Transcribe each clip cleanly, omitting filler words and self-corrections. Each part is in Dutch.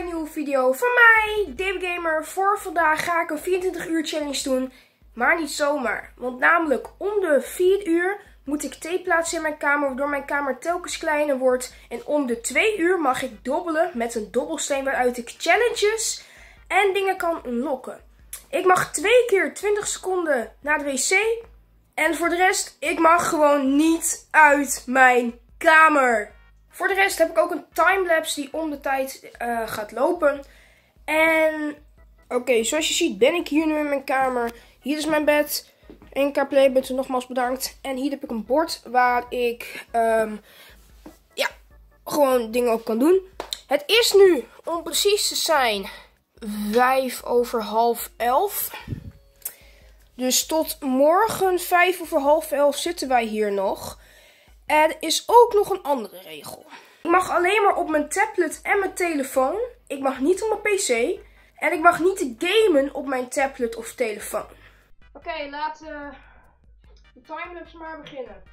een nieuwe video van mij, DB Gamer. Voor vandaag ga ik een 24 uur challenge doen, maar niet zomaar. Want namelijk om de 4 uur moet ik thee plaatsen in mijn kamer, waardoor mijn kamer telkens kleiner wordt. En om de 2 uur mag ik dobbelen met een dobbelsteen waaruit ik challenges en dingen kan unlocken. Ik mag 2 keer 20 seconden naar de wc. En voor de rest, ik mag gewoon niet uit mijn kamer. Voor de rest heb ik ook een timelapse die om de tijd gaat lopen. En oké, zoals je ziet ben ik hier nu in mijn kamer. Hier is mijn bed. 1K Playbutton, nogmaals bedankt. En hier heb ik een bord waar ik gewoon dingen op kan doen. Het is nu, om precies te zijn, 11:05. Dus tot morgen 11:05 zitten wij hier nog. Er is ook nog een andere regel. Ik mag alleen maar op mijn tablet en mijn telefoon. Ik mag niet op mijn pc. En ik mag niet gamen op mijn tablet of telefoon. Oké, laten we de timelapse maar beginnen.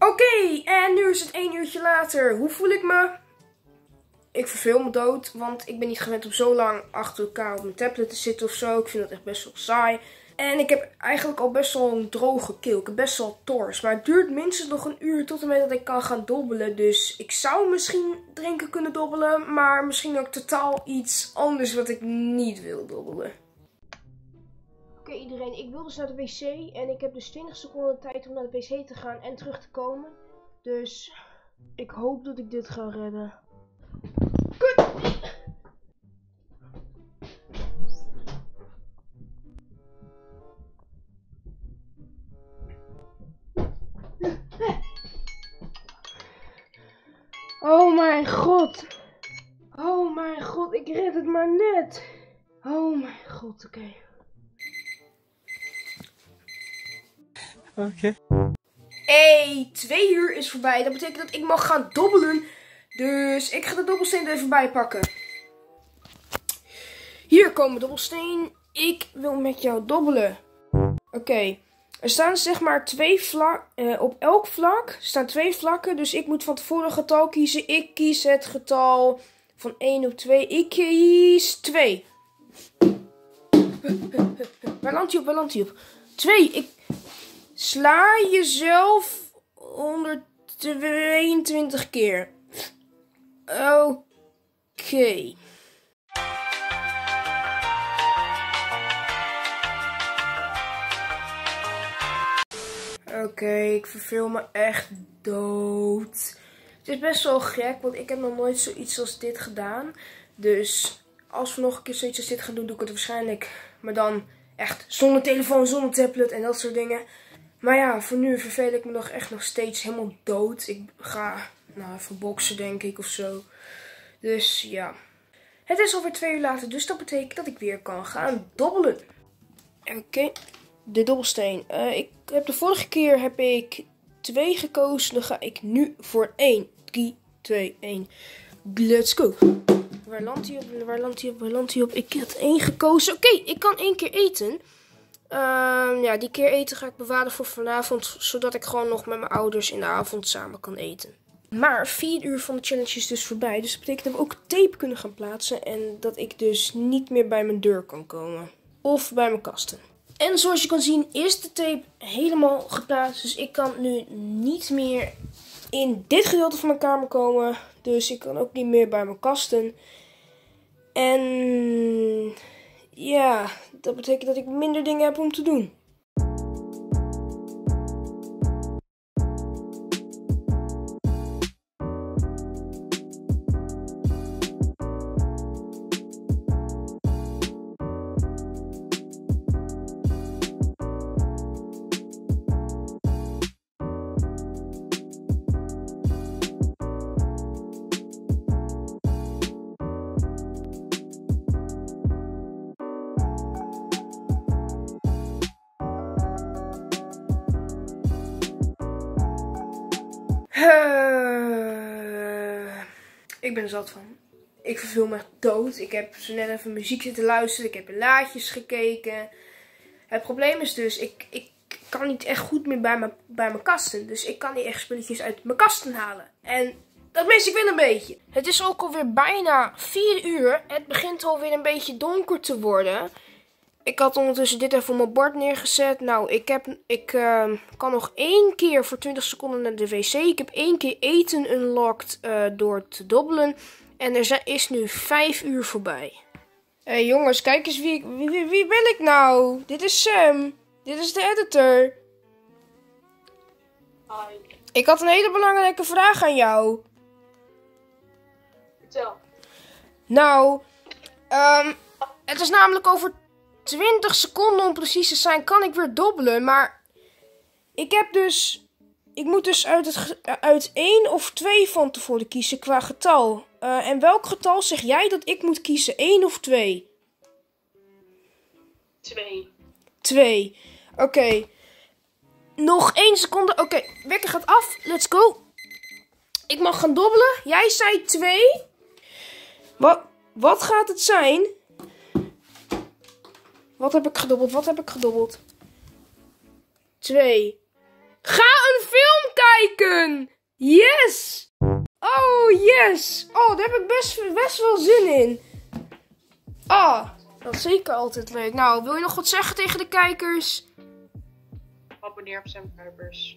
Oké, en nu is het 1 uurtje later. Hoe voel ik me? Ik verveel me dood, want ik ben niet gewend om zo lang achter elkaar op mijn tablet te zitten of zo. Ik vind dat echt best wel saai. En ik heb eigenlijk al best wel een droge keel. Ik heb best wel tors. Maar het duurt minstens nog 1 uur tot en met dat ik kan gaan dobbelen. Dus ik zou misschien drinken kunnen dobbelen, maar misschien ook totaal iets anders wat ik niet wil dobbelen. Oké, iedereen, ik wil dus naar de wc en ik heb dus 20 seconden tijd om naar de wc te gaan en terug te komen. Dus ik hoop dat ik dit ga redden. Kut! Oh mijn god! Oh mijn god, ik red het maar net! Oh mijn god, oké. Hey, 2 uur is voorbij. Dat betekent dat ik mag gaan dobbelen. Dus ik ga de dobbelsteen er even bij pakken. Hier komen de dobbelsteen. Ik wil met jou dobbelen. Oké. Er staan zeg maar 2 vlakken. Op elk vlak staan 2 vlakken. Dus ik moet van tevoren een getal kiezen. Ik kies het getal van 1 op 2. Ik kies 2. Waar landt hij op? 2. Sla jezelf 122 keer. Oké. Oké, ik verveel me echt dood. Het is best wel gek, want ik heb nog nooit zoiets als dit gedaan. Dus als we nog een keer zoiets als dit gaan doen, doe ik het waarschijnlijk. Maar dan echt zonder telefoon, zonder tablet en dat soort dingen. Maar ja, voor nu verveel ik me nog steeds helemaal dood. Ik ga even boksen, denk ik, of zo. Dus ja. Het is alweer 2 uur later, dus dat betekent dat ik weer kan gaan dobbelen. Oké, de dobbelsteen. Ik heb de vorige keer 2 gekozen, dan ga ik nu voor 1. 3, 2, 1. Let's go. Waar landt hij op? Ik heb 1 gekozen. Oké, ik kan 1 keer eten. Die keer eten ga ik bewaren voor vanavond, zodat ik gewoon nog met mijn ouders in de avond samen kan eten. Maar 4 uur van de challenge is dus voorbij, dus dat betekent dat we ook tape kunnen gaan plaatsen en dat ik dus niet meer bij mijn deur kan komen. Of bij mijn kasten. En zoals je kan zien is de tape helemaal geplaatst, dus ik kan nu niet meer in dit gedeelte van mijn kamer komen. Dus ik kan ook niet meer bij mijn kasten. En ja, dat betekent dat ik minder dingen heb om te doen. Ik ben er zat van. Ik verveel me dood. Ik heb zo net even muziek zitten luisteren. Ik heb laadjes gekeken. Het probleem is dus, ik kan niet echt goed meer bij mijn kasten. Dus ik kan niet echt spulletjes uit mijn kasten halen. En dat mis ik weer een beetje. Het is ook alweer bijna 4 uur. Het begint alweer een beetje donker te worden. Ik had ondertussen dit even op mijn bord neergezet. Nou, ik kan nog 1 keer voor 20 seconden naar de wc. Ik heb 1 keer eten unlocked door te dobbelen. En er is nu 5 uur voorbij. Hé jongens, kijk eens wie ben ik nou? Dit is Sam. Dit is de editor. Hi. Ik had een hele belangrijke vraag aan jou. Vertel. Nou, het is namelijk over 20 seconden om precies te zijn, kan ik weer dobbelen. Maar ik moet dus uit 1 of 2 van tevoren kiezen qua getal. En welk getal zeg jij dat ik moet kiezen? 1 of 2? 2. 2. Oké. Nog 1 seconde. Oké, wekker gaat af. Let's go. Ik mag gaan dobbelen. Jij zei 2. Wat gaat het zijn? Wat heb ik gedobbeld? 2. Ga een film kijken! Yes! Oh, yes! Oh, daar heb ik best wel zin in. Ah, dat is zeker altijd leuk. Nou, wil je nog wat zeggen tegen de kijkers? Abonneer op Sam Carpers.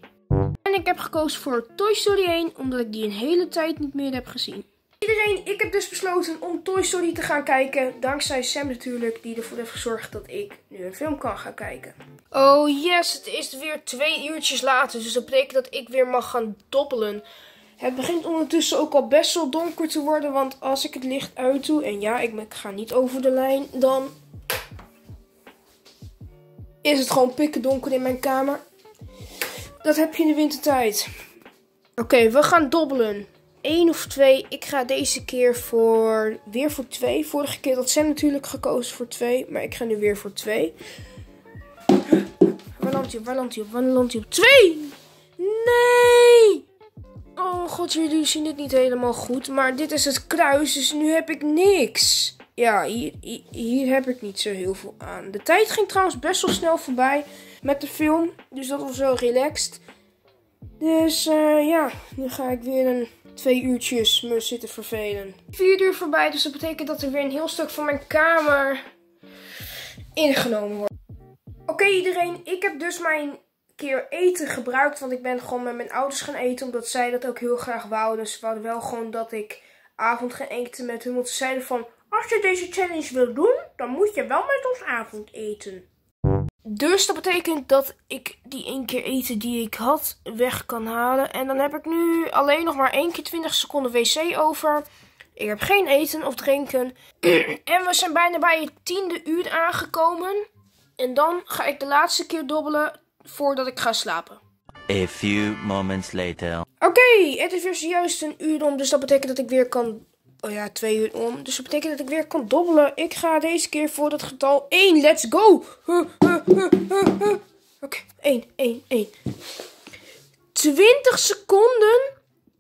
En ik heb gekozen voor Toy Story 1, omdat ik die een hele tijd niet meer heb gezien. Iedereen, ik heb dus besloten om Toy Story te gaan kijken. Dankzij Sam natuurlijk, die ervoor heeft gezorgd dat ik nu een film kan gaan kijken. Oh yes, het is weer 2 uurtjes later. Dus dat betekent dat ik weer mag gaan dobbelen. Het begint ondertussen ook al best wel donker te worden. Want als ik het licht uit doe, en ja, ik ga niet over de lijn, dan is het gewoon pikken donker in mijn kamer. Dat heb je in de wintertijd. Oké, we gaan dobbelen. 1 of 2. Ik ga deze keer weer voor 2. Vorige keer had Sam natuurlijk gekozen voor 2. Maar ik ga nu weer voor 2. Waar landt hij op? 2! Nee! Oh god, jullie zien dit niet helemaal goed. Maar dit is het kruis, dus nu heb ik niks. Ja, hier heb ik niet zo heel veel aan. De tijd ging trouwens best wel snel voorbij met de film. Dus dat was wel relaxed. Dus ja, nu ga ik weer 2 uurtjes me zitten vervelen. 4 uur voorbij, dus dat betekent dat er weer een heel stuk van mijn kamer ingenomen wordt. Oké, iedereen, ik heb dus mijn keer eten gebruikt. Want ik ben gewoon met mijn ouders gaan eten, omdat zij dat ook heel graag wouden. Ze wouden wel gewoon dat ik avond ga eten met hun. Want ze zeiden van, als je deze challenge wil doen, dan moet je wel met ons avondeten. Dus dat betekent dat ik die 1 keer eten die ik had weg kan halen. En dan heb ik nu alleen nog maar 1 keer 20 seconden wc over. Ik heb geen eten of drinken. En we zijn bijna bij het 10e uur aangekomen. En dan ga ik de laatste keer dobbelen voordat ik ga slapen. A few moments later. Oké, het is weer zojuist 1 uur om. Dus dat betekent dat ik weer kan... Oh ja, 2 uur om. Dus dat betekent dat ik weer kan dobbelen. Ik ga deze keer voor dat getal 1. Let's go! Oké, 1. 20 seconden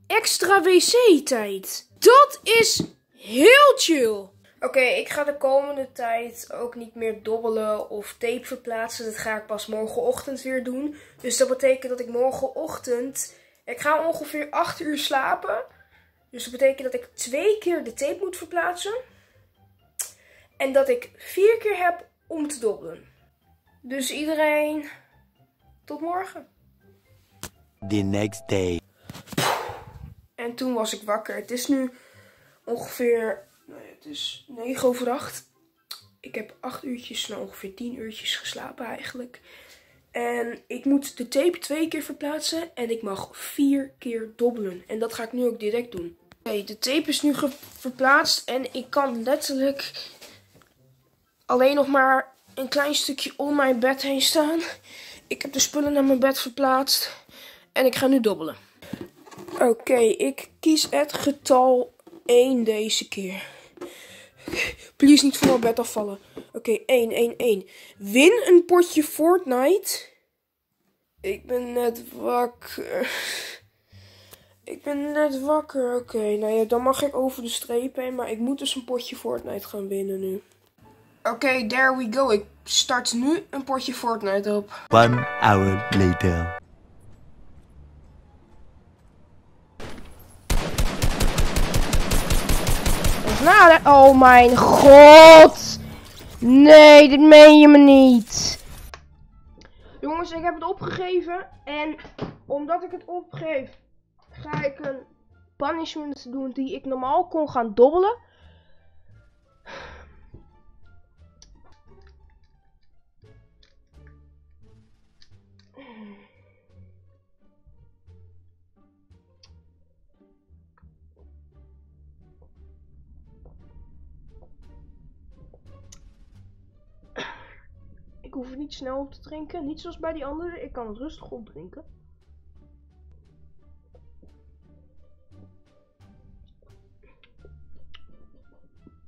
extra wc-tijd. Dat is heel chill. Oké, ik ga de komende tijd ook niet meer dobbelen of tape verplaatsen. Dat ga ik pas morgenochtend weer doen. Dus dat betekent dat ik morgenochtend... Ik ga ongeveer 8 uur slapen. Dus dat betekent dat ik 2 keer de tape moet verplaatsen. En dat ik 4 keer heb om te dobbelen. Dus iedereen, tot morgen. The next day. En toen was ik wakker. Het is nu ongeveer... Nou ja, het is 8:09. Ik heb 8 uurtjes, nou ongeveer 10 uurtjes geslapen eigenlijk. En ik moet de tape 2 keer verplaatsen. En ik mag 4 keer dobbelen. En dat ga ik nu ook direct doen. Oké, de tape is nu verplaatst. En ik kan letterlijk alleen nog maar een klein stukje om mijn bed heen staan. Ik heb de spullen naar mijn bed verplaatst. En ik ga nu dobbelen. Oké, ik kies het getal 1 deze keer. Please niet van mijn bed afvallen. Oké, 1. Win een potje Fortnite. Ik ben net wakker. Ik ben net wakker. Oké, nou ja, dan mag ik over de streep heen. Maar ik moet dus een potje Fortnite gaan winnen nu. Oké, there we go. Ik start nu een potje Fortnite op. 1 hour later. Oh mijn god. Nee, dit meen je me niet. Jongens, ik heb het opgegeven. En omdat ik het opgeef, ga ik een punishment doen die ik normaal kon gaan dobbelen. Ik hoef het niet snel op te drinken. Niet zoals bij die andere. Ik kan het rustig opdrinken.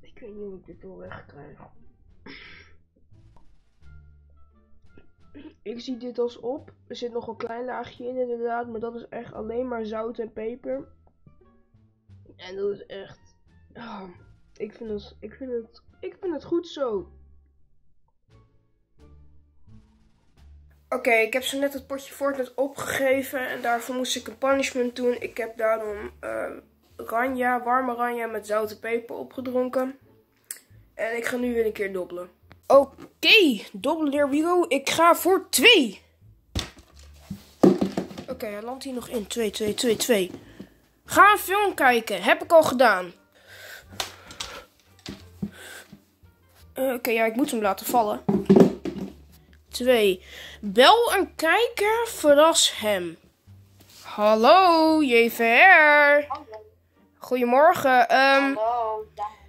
Ik weet niet hoe ik dit wel wegkrijg. Ik zie dit als op. Er zit nog een klein laagje in inderdaad. Maar dat is echt alleen maar zout en peper. En dat is echt... Oh, ik vind het goed zo. Oké, ik heb zo net het potje Fortnite opgegeven en daarvoor moest ik een punishment doen. Ik heb daarom warme ranja met zout en peper opgedronken. En ik ga nu weer een keer dobbelen. Oké, dobbelen there we go. Ik ga voor 2. Oké, hij landt hier nog in. 2, 2, 2, 2. Ga een film kijken. Heb ik al gedaan. Oké, ik moet hem laten vallen. 2. Bel een kijker, verras hem. Hallo, JVR. Hallo. Goedemorgen. Hallo.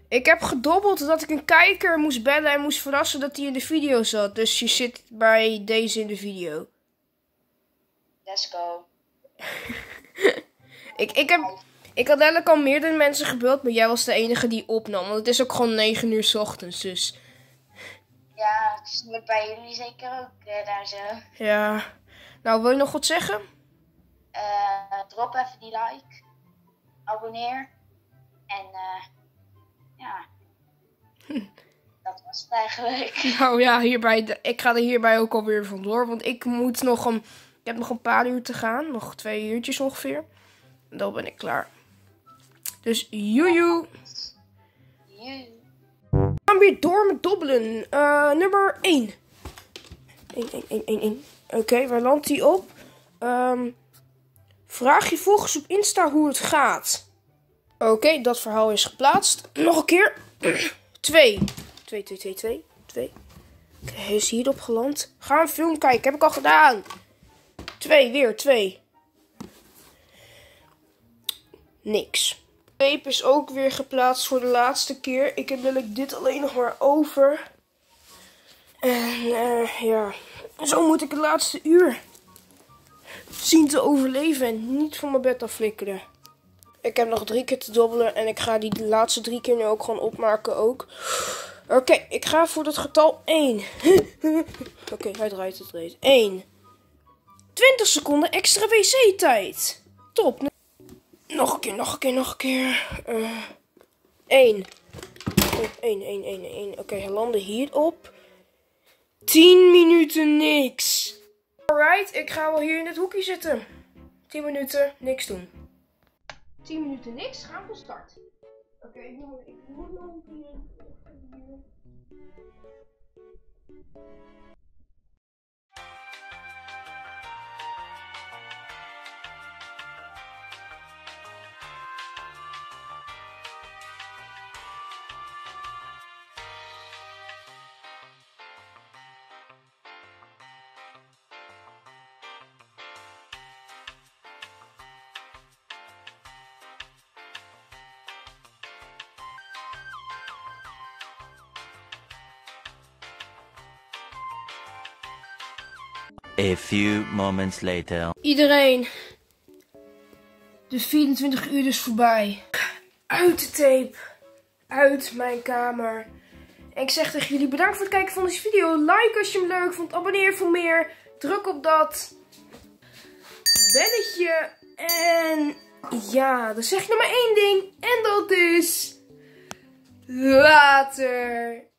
Ik heb gedobbeld dat ik een kijker moest bellen en moest verrassen dat hij in de video zat. Dus je zit bij deze in de video. Let's go. ik had eigenlijk al meerdere mensen gebeld, maar jij was de enige die opnam. Want het is ook gewoon 9 uur 's ochtends, dus... Ja, het is bij jullie zeker ook daar zo. Ja. Nou, wil je nog wat zeggen? Drop even die like. Abonneer. En ja. Dat was het eigenlijk. Nou ja, hierbij, ik ga er hierbij ook alweer vandoor. Want ik moet nog ik heb nog een paar uur te gaan. Nog 2 uurtjes ongeveer. En dan ben ik klaar. Dus joejoe. Joejoe. We gaan weer door met dobbelen. Nummer 1. 1. Oké, waar landt die op? Vraag je volgens op Insta hoe het gaat. Oké, dat verhaal is geplaatst. Nog een keer. 2. Oké, hij is hierop geland. Ga een film kijken. Heb ik al gedaan. 2, weer 2. Niks. Tape is ook weer geplaatst voor de laatste keer. Ik heb natuurlijk dit alleen nog maar over. En ja, zo moet ik het laatste uur zien te overleven en niet van mijn bed af flikkeren. Ik heb nog 3 keer te dobbelen en ik ga die laatste 3 keer nu ook gewoon opmaken ook. Oké, ik ga voor het getal 1. Oké, hij draait het reeds. 1. 20 seconden extra wc-tijd. Top. Nog een keer. 1. 1. Oké, hij landde hierop. 10 minuten niks. Alright, ik ga wel hier in het hoekje zitten. 10 minuten niks doen. 10 minuten niks, gaan we start. Oké, ik moet nog een keer. A few moments later. Iedereen. De 24 uur is voorbij. Uit de tape. Uit mijn kamer. En ik zeg tegen jullie bedankt voor het kijken van deze video. Like als je hem leuk vond. Abonneer voor meer. Druk op dat belletje. En Ja, dan zeg je nog maar één ding en dat is... Later!